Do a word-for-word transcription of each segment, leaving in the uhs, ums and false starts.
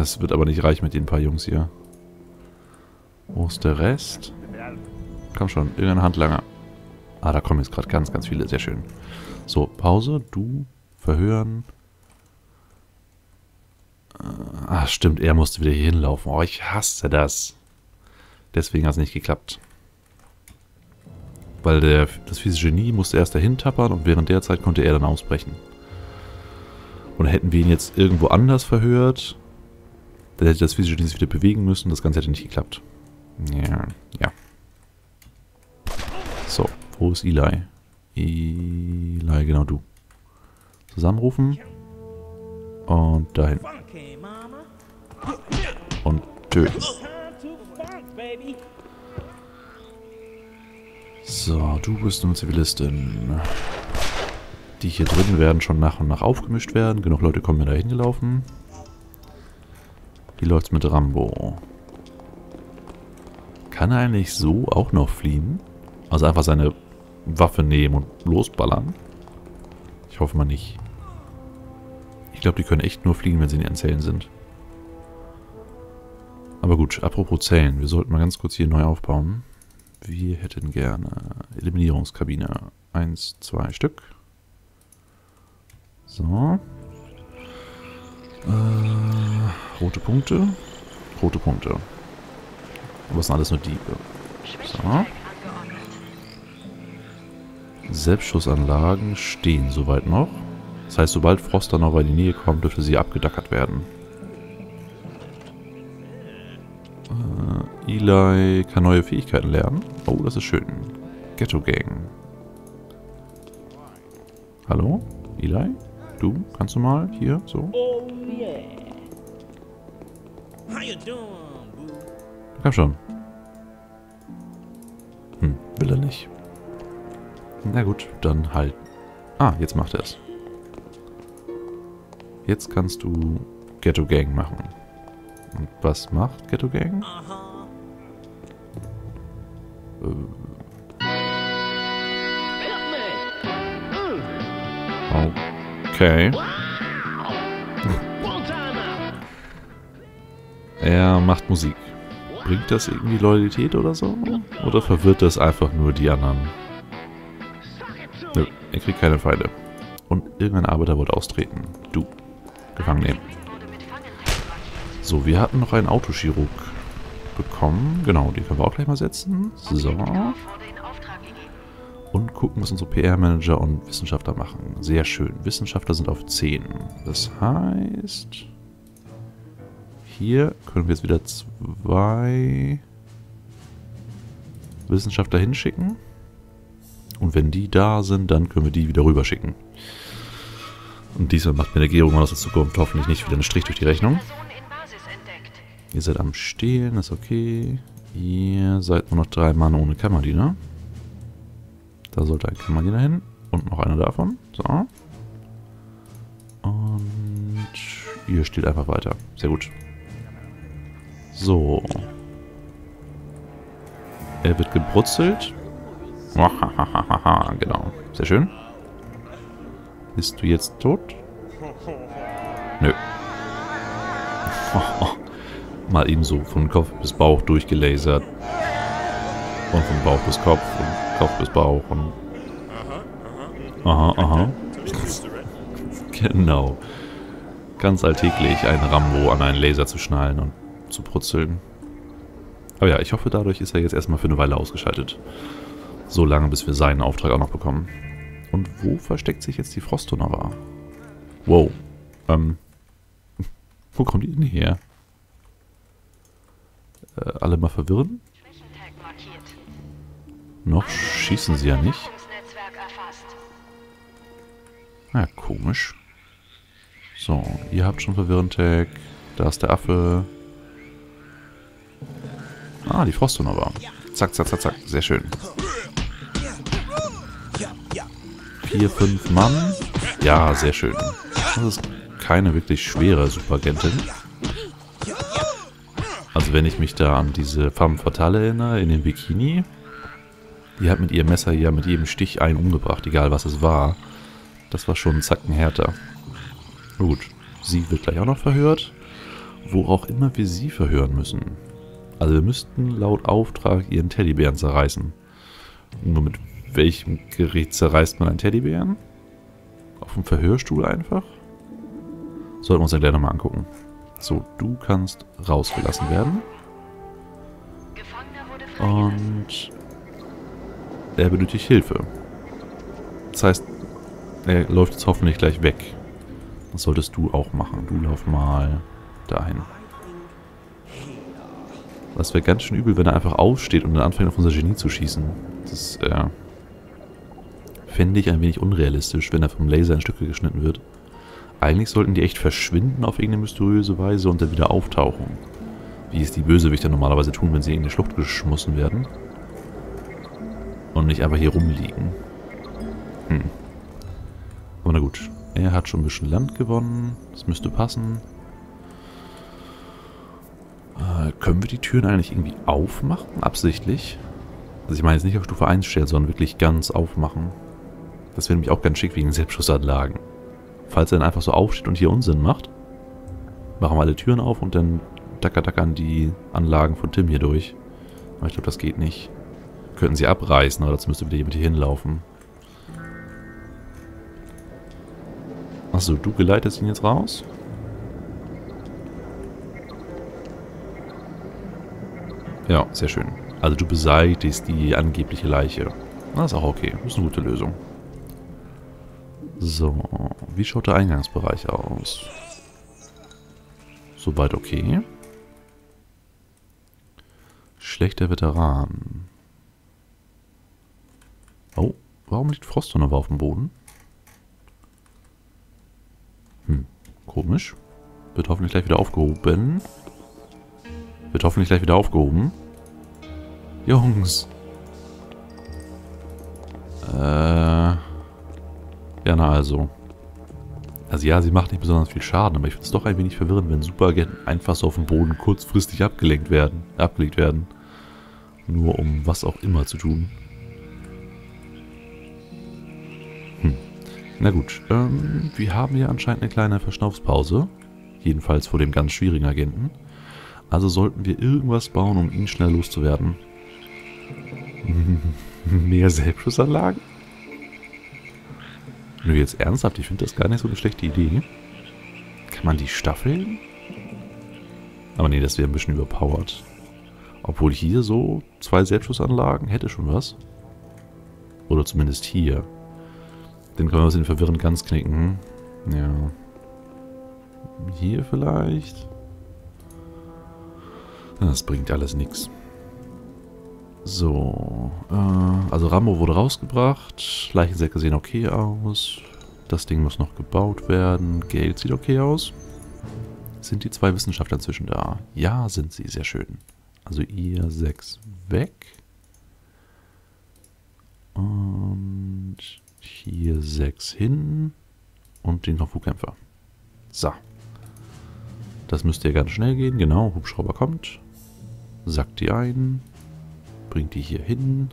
Es wird aber nicht reich mit den paar Jungs hier. Wo ist der Rest? Komm schon, irgendein Handlanger. Ah, da kommen jetzt gerade ganz, ganz viele. Sehr schön. So, Pause, du, verhören. Ah, stimmt, er musste wieder hier hinlaufen. Oh, ich hasse das. Deswegen hat es nicht geklappt. Weil der, das fiese Genie musste erst dahin tappern und während der Zeit konnte er dann ausbrechen. Und hätten wir ihn jetzt irgendwo anders verhört, dann hätte das fiese Genie sich wieder bewegen müssen. Das Ganze hätte nicht geklappt. Ja, ja. So, wo ist Eli? Eli, genau du. Zusammenrufen. Und dahin. Und töten. So, du bist eine Zivilistin. Die hier drin werden schon nach und nach aufgemischt werden. Genug Leute kommen mir da hingelaufen. Wie läuft's mit Rambo? Kann er eigentlich so auch noch fliehen? Also einfach seine Waffe nehmen und losballern? Ich hoffe mal nicht. Ich glaube, die können echt nur fliehen, wenn sie in ihren Zellen sind. Aber gut, apropos Zellen. Wir sollten mal ganz kurz hier neu aufbauen. Wir hätten gerne Eliminierungskabine. Eins, zwei Stück. So. Äh, rote Punkte. Rote Punkte. Aber es sind alles nur Diebe. So. Selbstschussanlagen stehen soweit noch. Das heißt, sobald Frost dann noch in die Nähe kommt, dürfte sie abgedackert werden. Äh, Eli kann neue Fähigkeiten lernen. Oh, das ist schön. Ghetto Gang. Hallo? Eli? Du? Kannst du mal? Hier? So? Komm schon. Hm, will er nicht. Na gut, dann halt. Ah, jetzt macht er es. Jetzt kannst du Ghetto Gang machen. Und was macht Ghetto Gang? Okay. Er macht Musik. Bringt das irgendwie Loyalität oder so? Oder verwirrt das einfach nur die anderen? Nö, er kriegt keine Pfeile. Und irgendein Arbeiter wollte austreten. Du. Gefangen nehmen. So, wir hatten noch einen Autochirurg bekommen. Genau, den können wir auch gleich mal setzen. So. Und gucken, was unsere P R-Manager und Wissenschaftler machen. Sehr schön. Wissenschaftler sind auf zehn. Das heißt, hier können wir jetzt wieder zwei Wissenschaftler hinschicken. Und wenn die da sind, dann können wir die wieder rüberschicken. Und diesmal macht mir der Regierung aus der Zukunft hoffentlich nicht wieder einen Strich durch die Rechnung. Ihr seid am Stehen, ist okay. Ihr seid nur noch drei Mann ohne Kammerdiener. Da sollte ein Kammerdiener hin. Und noch einer davon. So. Und ihr steht einfach weiter. Sehr gut. So. Er wird gebrutzelt. Genau. Sehr schön. Bist du jetzt tot? Nö. Mal eben so von Kopf bis Bauch durchgelasert. Und von Bauch bis Kopf und Kopf bis Bauch und... Aha, aha. Genau. Ganz alltäglich einen Rambo an einen Laser zu schnallen und zu brutzeln. Aber ja, ich hoffe, dadurch ist er jetzt erstmal für eine Weile ausgeschaltet. So lange, bis wir seinen Auftrag auch noch bekommen. Und wo versteckt sich jetzt die Frosthonora? Wow. Ähm. Wo kommt die denn her? Äh, alle mal verwirren? Noch schießen sie ja nicht. Na, komisch. So, ihr habt schon Verwirren-Tag. Da ist der Affe. Ah, die Frosthonora. Zack, zack, zack, zack. Sehr schön. Vier, fünf Mann. Ja, sehr schön. Das ist keine wirklich schwere Superagentin. Also wenn ich mich da an diese Femme Fatale erinnere, in dem Bikini. Die hat mit ihrem Messer ja mit jedem Stich einen umgebracht, egal was es war. Das war schon ein Zacken härter. Na gut, Sie wird gleich auch noch verhört, wo auch immer wir sie verhören müssen. Also wir müssten laut Auftrag ihren Teddybären zerreißen. Nur mit welchem Gerät zerreißt man einen Teddybären? Auf dem Verhörstuhl einfach? Sollten wir uns ja gleich nochmal angucken. So, du kannst rausgelassen werden. Und er benötigt Hilfe. Das heißt, er läuft jetzt hoffentlich gleich weg. Das solltest du auch machen. Du lauf mal dahin. Das wäre ganz schön übel, wenn er einfach aufsteht und dann anfängt, auf unser Genie zu schießen. Das äh, fände ich ein wenig unrealistisch, wenn er vom Laser in Stücke geschnitten wird. Eigentlich sollten die echt verschwinden auf irgendeine mysteriöse Weise und dann wieder auftauchen. Wie es die Bösewichter normalerweise tun, wenn sie in die Schlucht geschmissen werden. Und nicht einfach hier rumliegen. Hm. Aber na gut. Er hat schon ein bisschen Land gewonnen. Das müsste passen. Äh, können wir die Türen eigentlich irgendwie aufmachen? Absichtlich? Also ich meine jetzt nicht auf Stufe eins stellen, sondern wirklich ganz aufmachen. Das wäre nämlich auch ganz schick wegen Selbstschussanlagen. Falls er dann einfach so aufsteht und hier Unsinn macht, machen wir alle Türen auf und dann dackern die Anlagen von Tim hier durch. Aber ich glaube, das geht nicht. Könnten sie abreißen, aber dazu müsste wieder jemand hier hinlaufen. Achso, du geleitest ihn jetzt raus? Ja, sehr schön. Also du beseitigst die angebliche Leiche. Das ist auch okay. Das ist eine gute Lösung. So, wie schaut der Eingangsbereich aus? Soweit okay. Schlechter Veteran. Oh, warum liegt Frost noch auf dem Boden? Hm, komisch. Wird hoffentlich gleich wieder aufgehoben. Wird hoffentlich gleich wieder aufgehoben. Jungs. Äh... Ja, na also. Also ja, sie macht nicht besonders viel Schaden, aber ich finde es doch ein wenig verwirrend, wenn Superagenten einfach so auf dem Boden kurzfristig abgelenkt werden, abgelegt werden. Nur um was auch immer zu tun. Hm. Na gut, ähm, wir haben hier anscheinend eine kleine Verschnaufspause. Jedenfalls vor dem ganz schwierigen Agenten. Also sollten wir irgendwas bauen, um ihn schnell loszuwerden. Mehr Selbstschussanlagen? Nur jetzt ernsthaft, ich finde das gar nicht so eine schlechte Idee. Kann man die staffeln? Aber nee, das wäre ein bisschen überpowered. Obwohl hier so zwei Selbstschussanlagen hätte schon was. Oder zumindest hier. Den können wir uns in verwirrend ganz knicken. Ja. Hier vielleicht? Das bringt alles nichts. So, äh, also Rambo wurde rausgebracht, Leichensäcke sehen okay aus, das Ding muss noch gebaut werden, Geld sieht okay aus. Sind die zwei Wissenschaftler inzwischen da? Ja, sind sie, sehr schön. Also ihr sechs weg. Und hier sechs hin. Und den Kung-Fu-Kämpfer. So. Das müsste ja ganz schnell gehen, genau, Hubschrauber kommt. Sackt die ein. Bringt die hier hin.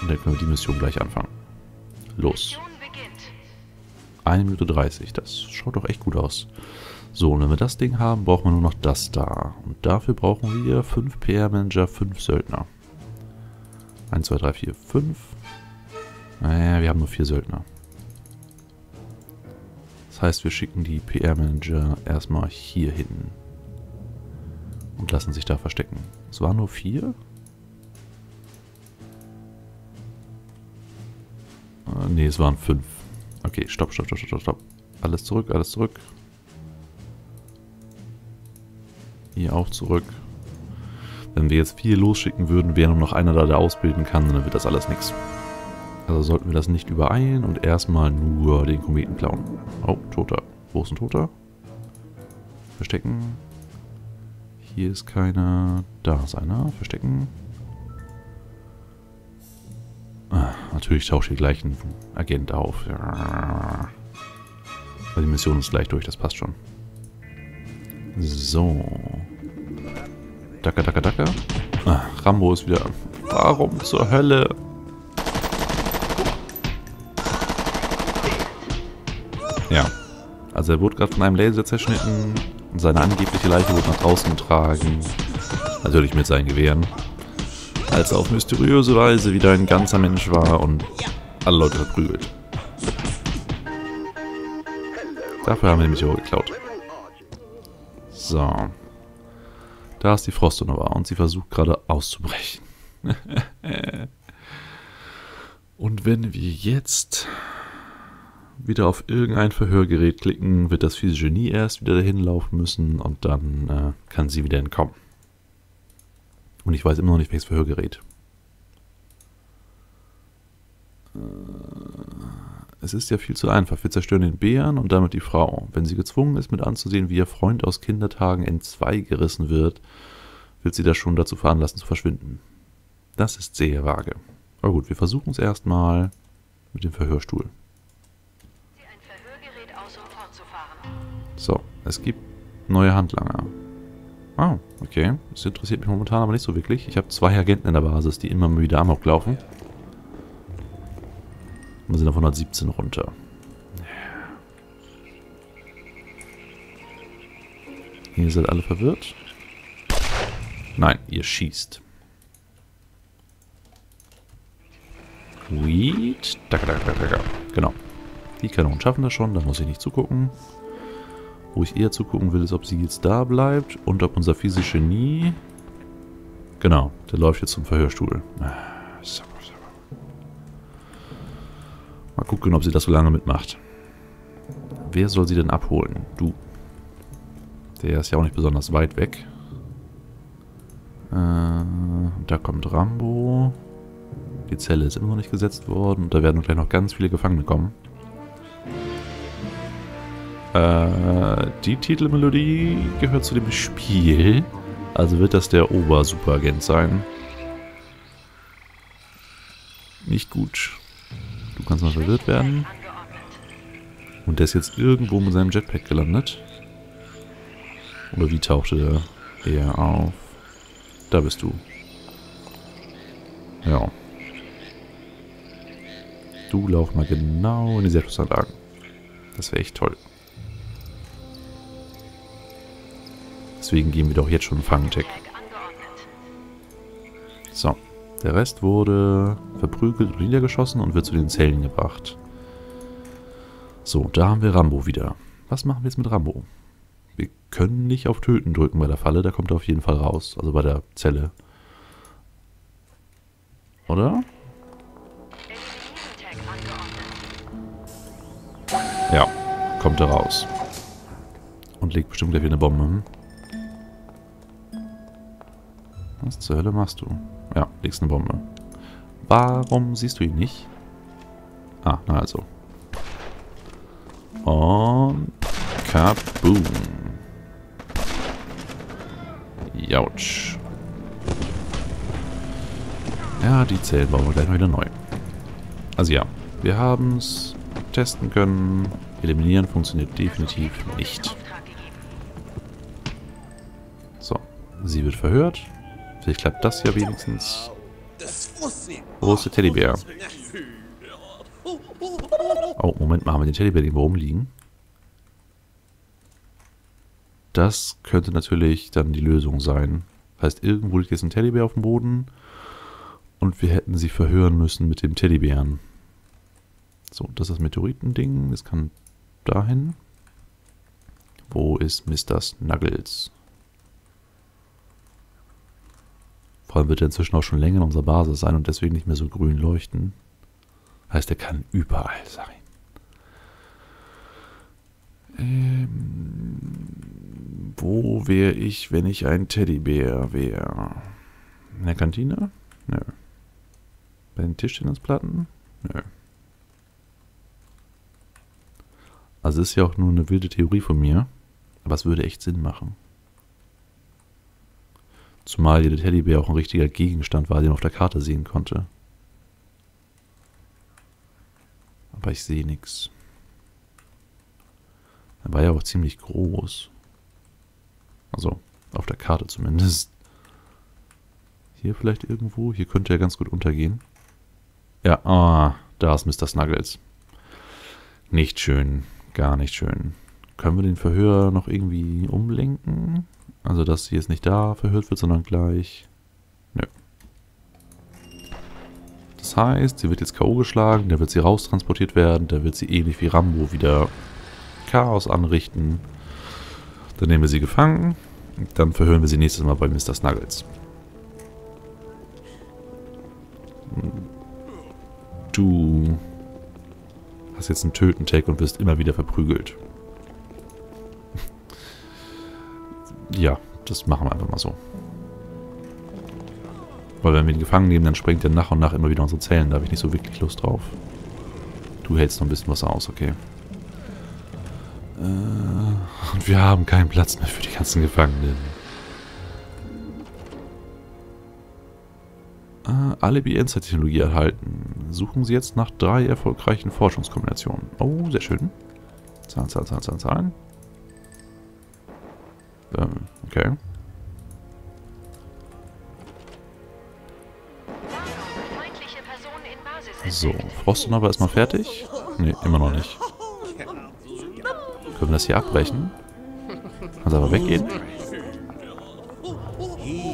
Und dann können wir die Mission gleich anfangen. Los. eine Minute dreißig. Das schaut doch echt gut aus. So, und wenn wir das Ding haben, brauchen wir nur noch das da. Und dafür brauchen wir fünf P R-Manager, fünf Söldner. eins, zwei, drei, vier, fünf. Naja, wir haben nur vier Söldner. Das heißt, wir schicken die P R-Manager erstmal hier hin. Und lassen sich da verstecken. Es waren nur vier? Äh, ne, es waren fünf. Okay, stopp, stopp, stopp, stopp, stopp. Alles zurück, alles zurück. Hier auch zurück. Wenn wir jetzt vier losschicken würden, wäre nur noch einer da, der ausbilden kann, dann wird das alles nichts. Also sollten wir das nicht übereilen und erstmal nur den Kometen klauen. Oh, Toter. Wo ist ein Toter? Verstecken. Hier ist keiner. Da ist einer. Verstecken. Ah, natürlich tauscht hier gleich ein Agent auf. Ja. Die Mission ist gleich durch, das passt schon. So. Dacka, dacka, dacka. Ah, Rambo ist wieder. Warum zur Hölle? Ja. Also er wurde gerade von einem Laser zerschnitten. Seine angebliche Leiche wurde nach draußen getragen. Natürlich mit seinen Gewehren. Als er auf mysteriöse Weise wieder ein ganzer Mensch war und alle Leute verprügelt. Dafür haben wir den Meteor geklaut. So. Da ist die Frostunova und sie versucht gerade auszubrechen. Und wenn wir jetzt wieder auf irgendein Verhörgerät klicken, wird das fiese Genie erst wieder dahin laufen müssen und dann äh, kann sie wieder entkommen. Und ich weiß immer noch nicht, welches Verhörgerät. Äh, es ist ja viel zu einfach. Wir zerstören den Bären und damit die Frau. Wenn sie gezwungen ist, mit anzusehen, wie ihr Freund aus Kindertagen entzwei gerissen wird, wird sie das schon dazu veranlassen zu verschwinden. Das ist sehr vage. Aber gut, wir versuchen es erstmal mit dem Verhörstuhl. So, es gibt neue Handlanger. Ah, oh, okay. Das interessiert mich momentan aber nicht so wirklich. Ich habe zwei Agenten in der Basis, die immer wieder amok laufen. Und wir sind auf hundertsiebzehn runter. Ihr seid alle verwirrt. Nein, ihr schießt. Weed. Genau. Die Kanonen schaffen das schon, da muss ich nicht zugucken. Wo ich eher zugucken will, ist, ob sie jetzt da bleibt und ob unser physische Genie... Genau, der läuft jetzt zum Verhörstuhl. Mal gucken, ob sie das so lange mitmacht. Wer soll sie denn abholen? Du. Der ist ja auch nicht besonders weit weg. Äh, da kommt Rambo. Die Zelle ist immer noch nicht gesetzt worden und da werden gleich noch ganz viele Gefangene kommen. Die Titelmelodie gehört zu dem Spiel, also wird das der Ober-Superagent sein. Nicht gut. Du kannst noch verwirrt werden. Und der ist jetzt irgendwo mit seinem Jetpack gelandet. Oder wie tauchte er auf? Da bist du. Ja. Du lauf mal genau in die Selbstversorgung. Das wäre echt toll. Deswegen geben wir doch jetzt schon Fangtech. So, der Rest wurde verprügelt und niedergeschossen und wird zu den Zellen gebracht. So, da haben wir Rambo wieder. Was machen wir jetzt mit Rambo? Wir können nicht auf Töten drücken bei der Falle, da kommt er auf jeden Fall raus, also bei der Zelle. Oder? Ja, kommt er raus. Und legt bestimmt gleich wieder eine Bombe hin. Was zur Hölle machst du? Ja, legst eine Bombe. Warum siehst du ihn nicht? Ah, na also. Und... kaboom. Jautsch. Ja, die Zellen bauen wir gleich mal wieder neu. Also ja, wir haben es testen können. Eliminieren funktioniert definitiv nicht. So, sie wird verhört. Vielleicht klappt das ja wenigstens. Wo ist der Teddybär? Oh, Moment mal, haben wir den Teddybär irgendwo rumliegen? Das könnte natürlich dann die Lösung sein. Das heißt, irgendwo liegt jetzt ein Teddybär auf dem Boden und wir hätten sie verhören müssen mit dem Teddybären. So, das ist das Meteoritending. Das kann dahin. Wo ist Mister Snuggles? Vor allem wird er inzwischen auch schon länger in unserer Basis sein und deswegen nicht mehr so grün leuchten. Heißt, er kann überall sein. Ähm, wo wäre ich, wenn ich ein Teddybär wäre? In der Kantine? Nö. Bei den Tischtennisplatten? Nö. Also ist ja auch nur eine wilde Theorie von mir, aber es würde echt Sinn machen. Zumal jeder Teddybär auch ein richtiger Gegenstand war, den man auf der Karte sehen konnte. Aber ich sehe nichts. Er war ja auch ziemlich groß. Also, auf der Karte zumindest. Hier vielleicht irgendwo? Hier könnte er ganz gut untergehen. Ja, ah, da ist Mister Snuggles. Nicht schön. Gar nicht schön. Können wir den Verhör noch irgendwie umlenken? Also, dass sie jetzt nicht da verhört wird, sondern gleich... Nö. Das heißt, sie wird jetzt K O geschlagen, da wird sie raustransportiert werden, da wird sie ähnlich wie Rambo wieder Chaos anrichten. Dann nehmen wir sie gefangen, dann verhören wir sie nächstes Mal bei Mister Snuggles. Du hast jetzt einen Töten-Tag und wirst immer wieder verprügelt. Ja, das machen wir einfach mal so. Weil wenn wir ihn gefangen nehmen, dann sprengt er nach und nach immer wieder unsere Zellen. Da habe ich nicht so wirklich Lust drauf. Du hältst noch ein bisschen was aus, okay. Äh, und wir haben keinen Platz mehr für die ganzen Gefangenen. Äh, Alibi-Endzeit-Technologie erhalten. Suchen Sie jetzt nach drei erfolgreichen Forschungskombinationen. Oh, sehr schön. Zahlen, Zahlen, Zahlen, Zahlen, Zahlen. Ähm, okay. So, Frost aber erstmal fertig? Ne, immer noch nicht. Können wir das hier abbrechen? Kannst du aber weggehen?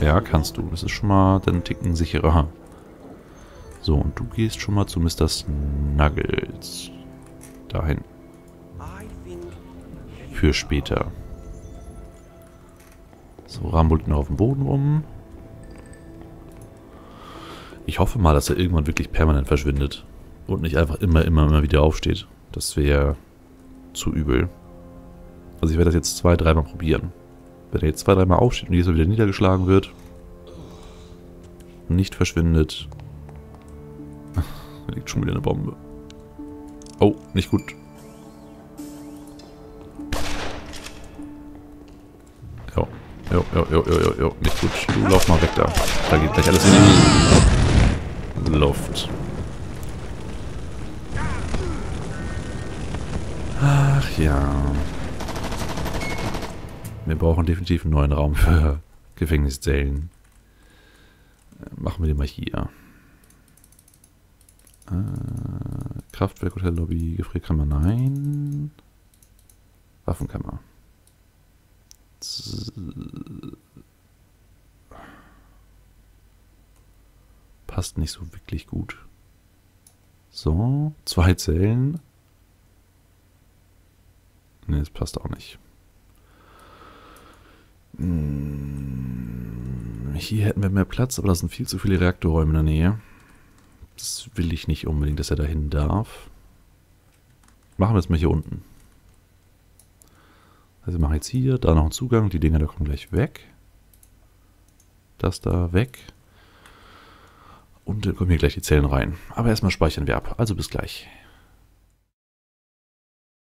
Ja, kannst du. Das ist schon mal dann einen Ticken sicherer. So, und du gehst schon mal zu Mister Snuggles. Dahin. Für später. So, Rambo liegt noch auf dem Boden rum. Ich hoffe mal, dass er irgendwann wirklich permanent verschwindet. Und nicht einfach immer, immer, immer wieder aufsteht. Das wäre zu übel. Also ich werde das jetzt zwei, dreimal probieren. Wenn er jetzt zwei, dreimal aufsteht und jedes Mal wieder niedergeschlagen wird. Nicht verschwindet. Da liegt schon wieder eine Bombe. Oh, nicht gut. Jo, jo, jo, jo, jo, jo, nicht gut. Du lauf mal weg da. Da geht gleich alles hin. Luft. Ach ja. Wir brauchen definitiv einen neuen Raum für Gefängniszellen. Machen wir den mal hier. Äh, Kraftwerk, Hotel, Lobby, Gefrierkammer, nein. Waffenkammer. Z Passt nicht so wirklich gut. So, zwei Zellen. Ne, das passt auch nicht. Hm, hier hätten wir mehr Platz, aber da sind viel zu viele Reaktorräume in der Nähe. Das will ich nicht unbedingt, dass er dahin darf. Machen wir es mal hier unten. Also wir machen jetzt hier, da noch einen Zugang. Die Dinger, da kommen gleich weg. Das da weg. Und dann kommen hier gleich die Zellen rein. Aber erstmal speichern wir ab. Also bis gleich.